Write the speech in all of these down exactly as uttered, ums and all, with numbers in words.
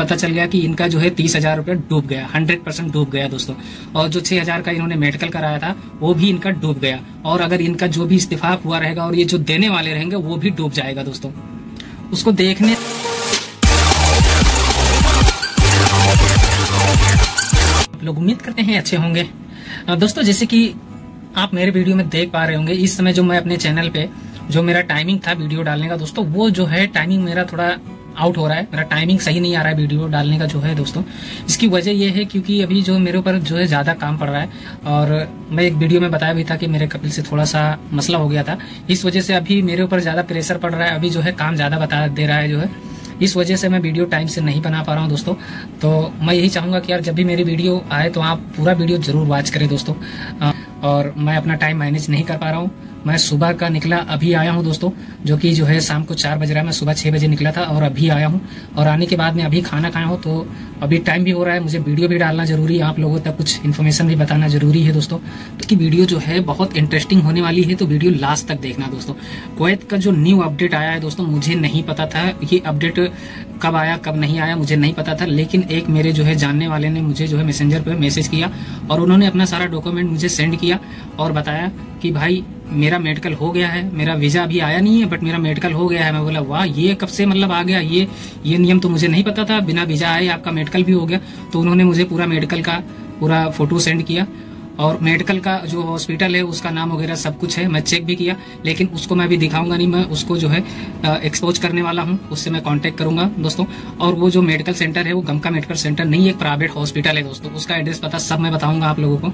पता चल गया कि इनका जो है तीस हजार रुपया डूब गया, हंड्रेड परसेंट डूब गया दोस्तों। और जो छह हजार का इन्होंने मेडिकल कराया था वो भी इनका डूब गया, और अगर इनका जो भी इस्तीफाक हुआ रहेगा और ये जो देने वाले रहेंगे वो भी डूब जाएगा दोस्तों। उसको देखने लोग उम्मीद करते हैं अच्छे होंगे दोस्तों। जैसे कि आप मेरे वीडियो में देख पा रहे होंगे, इस समय जो मैं अपने चैनल पे जो मेरा टाइमिंग था वीडियो डालने का दोस्तों, वो जो है टाइमिंग मेरा थोड़ा आउट हो रहा है, मेरा टाइमिंग सही नहीं आ रहा है वीडियो डालने का जो है दोस्तों। इसकी वजह ये है क्योंकि अभी जो मेरे ऊपर जो है ज्यादा काम पड़ रहा है, और मैं एक वीडियो में बताया भी था कि मेरे कपिल से थोड़ा सा मसला हो गया था, इस वजह से अभी मेरे ऊपर ज्यादा प्रेशर पड़ रहा है, अभी जो है काम ज्यादा बता दे रहा है जो है, इस वजह से मैं वीडियो टाइम से नहीं बना पा रहा हूं दोस्तों। तो मैं यही चाहूंगा कि यार जब भी मेरी वीडियो आए तो आप पूरा वीडियो जरूर वॉच करें दोस्तों। और मैं अपना टाइम मैनेज नहीं कर पा रहा हूं, मैं सुबह का निकला अभी आया हूं दोस्तों, जो कि जो है शाम को चार बज रहा है, मैं सुबह छह बजे निकला था और अभी आया हूं, और आने के बाद मैं अभी खाना खाया हूं, तो अभी टाइम भी हो रहा है, मुझे वीडियो भी डालना जरूरी है, आप लोगों तक कुछ इन्फॉर्मेशन भी बताना जरूरी है दोस्तों, क्योंकि वीडियो जो है बहुत इंटरेस्टिंग होने वाली है, तो वीडियो लास्ट तक देखना दोस्तों। कुवैत का जो न्यू अपडेट आया है दोस्तों, मुझे नहीं पता था ये अपडेट कब आया कब नहीं आया, मुझे नहीं पता था, लेकिन एक मेरे जो है जानने वाले ने मुझे जो है मैसेंजर पर मैसेज किया और उन्होंने अपना सारा डॉक्यूमेंट मुझे सेंड किया और बताया कि भाई मेरा मेडिकल हो गया है, मेरा वीजा अभी आया नहीं है बट मेरा मेडिकल हो गया है। मैं बोला वाह, ये कब से मतलब आ गया, ये ये नियम तो मुझे नहीं पता था, बिना वीजा आए आपका मेडिकल भी हो गया। तो उन्होंने मुझे पूरा मेडिकल का पूरा फोटो सेंड किया और मेडिकल का जो हॉस्पिटल है उसका नाम वगैरह सब कुछ है, मैं चेक भी किया, लेकिन उसको मैं अभी दिखाऊंगा नहीं, मैं उसको जो है एक्सपोज करने वाला हूँ, उससे मैं कांटेक्ट करूंगा दोस्तों। और वो जो मेडिकल सेंटर है वो गमका मेडिकल सेंटर नहीं, एक प्राइवेट हॉस्पिटल है दोस्तों, उसका एड्रेस पता सब मैं बताऊंगा आप लोगों को।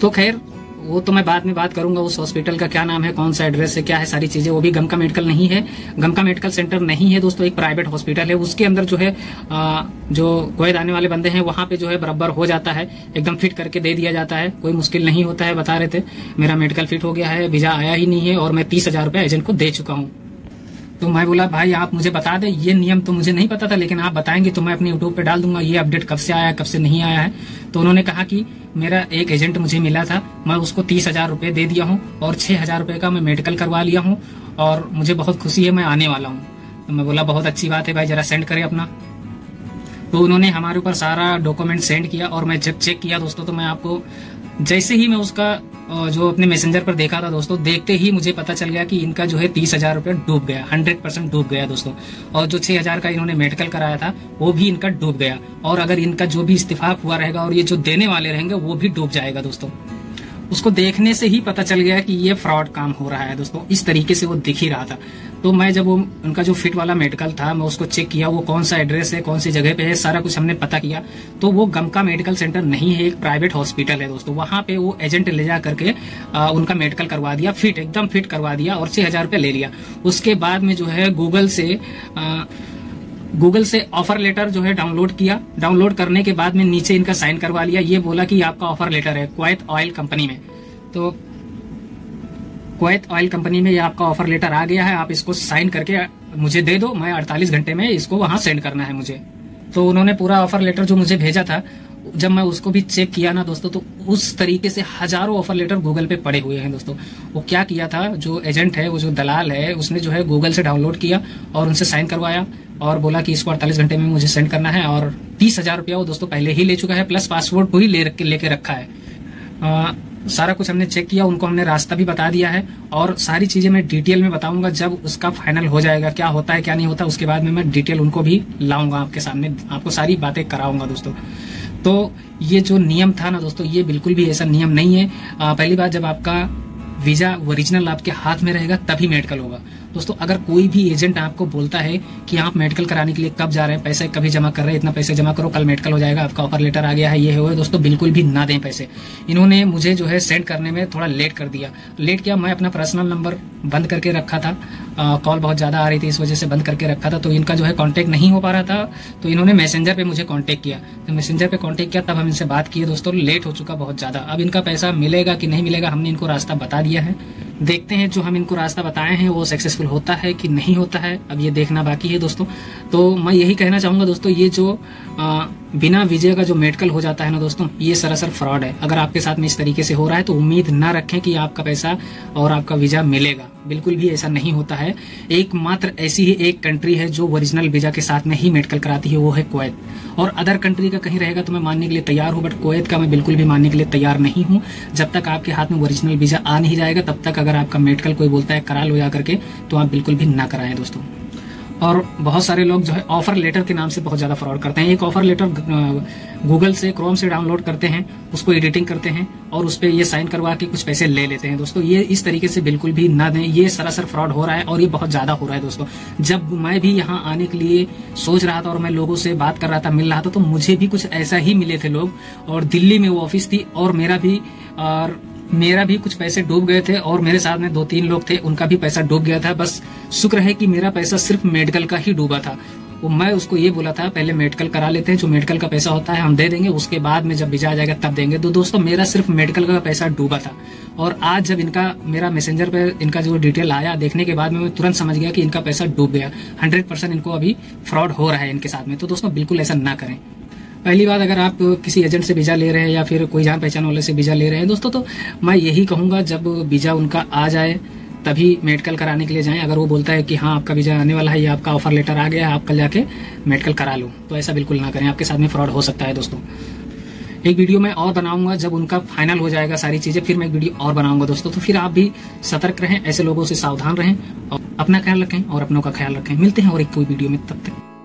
तो खैर वो तो मैं बाद में बात करूंगा, उस हॉस्पिटल का क्या नाम है, कौन सा एड्रेस है, क्या है सारी चीजें। वो भी गमका मेडिकल नहीं है, गमका मेडिकल सेंटर नहीं है दोस्तों, एक प्राइवेट हॉस्पिटल है, उसके अंदर जो है आ, जो कुवैत आने वाले बंदे हैं वहां पे जो है बराबर हो जाता है, एकदम फिट करके दे दिया जाता है, कोई मुश्किल नहीं होता है। बता रहे थे मेरा मेडिकल फिट हो गया है, वीजा आया ही नहीं है और मैं तीस हजार रुपया एजेंट को दे चुका हूँ। तो मैं बोला भाई आप मुझे बता दें, ये नियम तो मुझे नहीं पता था, लेकिन आप बताएंगे तो मैं अपने यूट्यूब पे डाल दूंगा ये अपडेट कब से आया कब से नहीं आया है। तो उन्होंने कहा कि मेरा एक एजेंट मुझे मिला था, मैं उसको तीस हजार रुपये दे दिया हूँ और छह हजार रुपये का मैं मेडिकल करवा लिया हूँ और मुझे बहुत खुशी है, मैं आने वाला हूँ। तो मैं बोला बहुत अच्छी बात है भाई, जरा सेंड करे अपना। तो उन्होंने हमारे ऊपर सारा डॉक्यूमेंट सेंड किया और मैं जब चेक किया दोस्तों, तो मैं आपको जैसे ही मैं उसका जो अपने मैसेंजर पर देखा था दोस्तों, देखते ही मुझे पता चल गया कि इनका जो है तीस हजार रुपया डूब गया, हंड्रेड परसेंट डूब गया दोस्तों। और जो छह हजार का इन्होंने मेडिकल कराया था वो भी इनका डूब गया, और अगर इनका जो भी इस्तीफाक हुआ रहेगा और ये जो देने वाले रहेंगे वो भी डूब जाएगा दोस्तों। उसको देखने से ही पता चल गया कि ये फ्रॉड काम हो रहा है दोस्तों, इस तरीके से वो दिख ही रहा था। तो मैं जब वो उनका जो फिट वाला मेडिकल था मैं उसको चेक किया, वो कौन सा एड्रेस है कौन सी जगह पे है सारा कुछ हमने पता किया, तो वो गमका मेडिकल सेंटर नहीं है, एक प्राइवेट हॉस्पिटल है दोस्तों। वहां पे वो एजेंट ले जा करके आ, उनका मेडिकल करवा दिया, फिट एकदम फिट करवा दिया और छह हजार रुपये ले लिया। उसके बाद में जो है गूगल से आ, गूगल से ऑफर लेटर जो है डाउनलोड किया, डाउनलोड करने के बाद में नीचे इनका साइन करवा लिया, ये बोला कि आपका ऑफर लेटर है कुवैत ऑयल कंपनी में, तो कुवैत ऑयल कंपनी में ये आपका ऑफर लेटर आ गया है, आप इसको साइन करके मुझे दे दो, मैं अड़तालीस घंटे में इसको वहां सेंड करना है मुझे। तो उन्होंने पूरा ऑफर लेटर जो मुझे भेजा था, जब मैं उसको भी चेक किया ना दोस्तों, तो उस तरीके से हजारों ऑफर लेटर गूगल पे पड़े हुए हैं दोस्तों। वो क्या किया था, जो एजेंट है वो जो दलाल है उसने जो है गूगल से डाउनलोड किया और उनसे साइन करवाया और बोला कि इसको अड़तालीस घंटे में मुझे सेंड करना है, और तीस हजार रुपया वो दोस्तों पहले ही ले चुका है, प्लस पासवर्ड को ही ले लेके रखा है। आ, सारा कुछ हमने चेक किया, उनको हमने रास्ता भी बता दिया है और सारी चीजें मैं डिटेल में बताऊंगा जब उसका फाइनल हो जाएगा, क्या होता है क्या नहीं होता, उसके बाद में मैं डिटेल उनको भी लाऊंगा आपके सामने, आपको सारी बातें कराऊंगा दोस्तों। तो ये जो नियम था ना दोस्तों, ये बिल्कुल भी ऐसा नियम नहीं है। आ, पहली बार जब आपका वीजा ओरिजिनल आपके हाथ में रहेगा तभी मेडिकल होगा दोस्तों। अगर कोई भी एजेंट आपको बोलता है कि आप मेडिकल कराने के लिए कब जा रहे हैं, पैसे कभी जमा कर रहे हैं, इतना पैसे जमा करो कल मेडिकल हो जाएगा, आपका ऑफर लेटर आ गया है, ये है वो है दोस्तों, बिल्कुल भी ना दें पैसे। इन्होंने मुझे जो है सेंड करने में थोड़ा लेट कर दिया, लेट किया, मैं अपना पर्सनल नंबर बंद करके रखा था, कॉल बहुत ज्यादा आ रही थी इस वजह से बंद करके रखा था, तो इनका जो है कॉन्टेक्ट नहीं हो पा रहा था। तो इन्होंने मैसेंजर पे मुझे कॉन्टेक्ट किया, तो मैसेंजर पे कॉन्टेक्ट किया, तब हम इनसे बात किए दोस्तों। लेट हो चुका बहुत ज्यादा, अब इनका पैसा मिलेगा कि नहीं मिलेगा हमने इनको रास्ता बता दिया है, देखते हैं जो हम इनको रास्ता बताए हैं वो सक्सेसफुल होता है कि नहीं होता है, अब ये देखना बाकी है दोस्तों। तो मैं यही कहना चाहूंगा दोस्तों, ये जो आ, बिना वीजा का जो मेडिकल हो जाता है ना दोस्तों, ये सरासर फ्रॉड है। अगर आपके साथ में इस तरीके से हो रहा है तो उम्मीद ना रखें कि आपका पैसा और आपका वीजा मिलेगा, बिल्कुल भी ऐसा नहीं होता है। एकमात्र ऐसी ही एक कंट्री है जो ओरिजिनल वीजा के साथ में ही मेडिकल कराती है, वो है कुवैत। और अदर कंट्री का कहीं रहेगा तो मैं मानने के लिए तैयार हूँ, बट कुवैत का मैं बिल्कुल भी मानने के लिए तैयार नहीं हूँ। जब तक आपके हाथ में ओरिजिनल वीजा आ नहीं जाएगा तब तक अगर आपका मेडिकल कोई बोलता है करा लो जा करके, तो आप बिल्कुल भी ना कराएं दोस्तों। और बहुत सारे लोग जो है ऑफर लेटर के नाम से बहुत ज़्यादा फ्रॉड करते हैं। एक ऑफर लेटर गूगल से, क्रोम से डाउनलोड करते हैं, उसको एडिटिंग करते हैं और उस पर ये साइन करवा के कुछ पैसे ले लेते हैं दोस्तों। ये इस तरीके से बिल्कुल भी ना दें, ये सरासर फ्रॉड हो रहा है और ये बहुत ज़्यादा हो रहा है दोस्तों। जब मैं भी यहाँ आने के लिए सोच रहा था और मैं लोगों से बात कर रहा था, मिल रहा था, तो मुझे भी कुछ ऐसा ही मिले थे लोग। और दिल्ली में वो ऑफिस थी और मेरा भी और मेरा भी कुछ पैसे डूब गए थे और मेरे साथ में दो तीन लोग थे, उनका भी पैसा डूब गया था। बस शुक्र है कि मेरा पैसा सिर्फ मेडिकल का ही डूबा था। वो मैं उसको ये बोला था पहले मेडिकल करा लेते हैं, जो मेडिकल का पैसा होता है हम दे देंगे, उसके बाद में जब वीजा आ जाएगा तब देंगे। तो दोस्तों मेरा सिर्फ मेडिकल का पैसा डूबा था। और आज जब इनका मेरा मैसेंजर पे इनका जो डिटेल आया, देखने के बाद में मैं तुरंत समझ गया कि इनका पैसा डूब गया। हंड्रेड परसेंट इनको अभी फ्रॉड हो रहा है इनके साथ में। तो दोस्तों बिल्कुल ऐसा ना करें। पहली बात, अगर आप किसी एजेंट से वीज़ा ले रहे हैं या फिर कोई जान पहचान वाले से वीज़ा ले रहे हैं दोस्तों, तो मैं यही कहूँगा जब वीज़ा उनका आ जाए तभी मेडिकल कराने के लिए जाएं। अगर वो बोलता है कि हाँ आपका वीज़ा आने वाला है या आपका ऑफर लेटर आ गया है, आप कल जाके मेडिकल करा लो, तो ऐसा बिल्कुल ना करें। आपके साथ में फ्रॉड हो सकता है दोस्तों। एक वीडियो मैं और बनाऊंगा जब उनका फाइनल हो जाएगा सारी चीज़ें, फिर मैं एक वीडियो और बनाऊंगा दोस्तों। तो फिर आप भी सतर्क रहें, ऐसे लोगों से सावधान रहें और अपना ख्याल रखें और अपनों का ख्याल रखें। मिलते हैं और एक कोई वीडियो में, तब तक।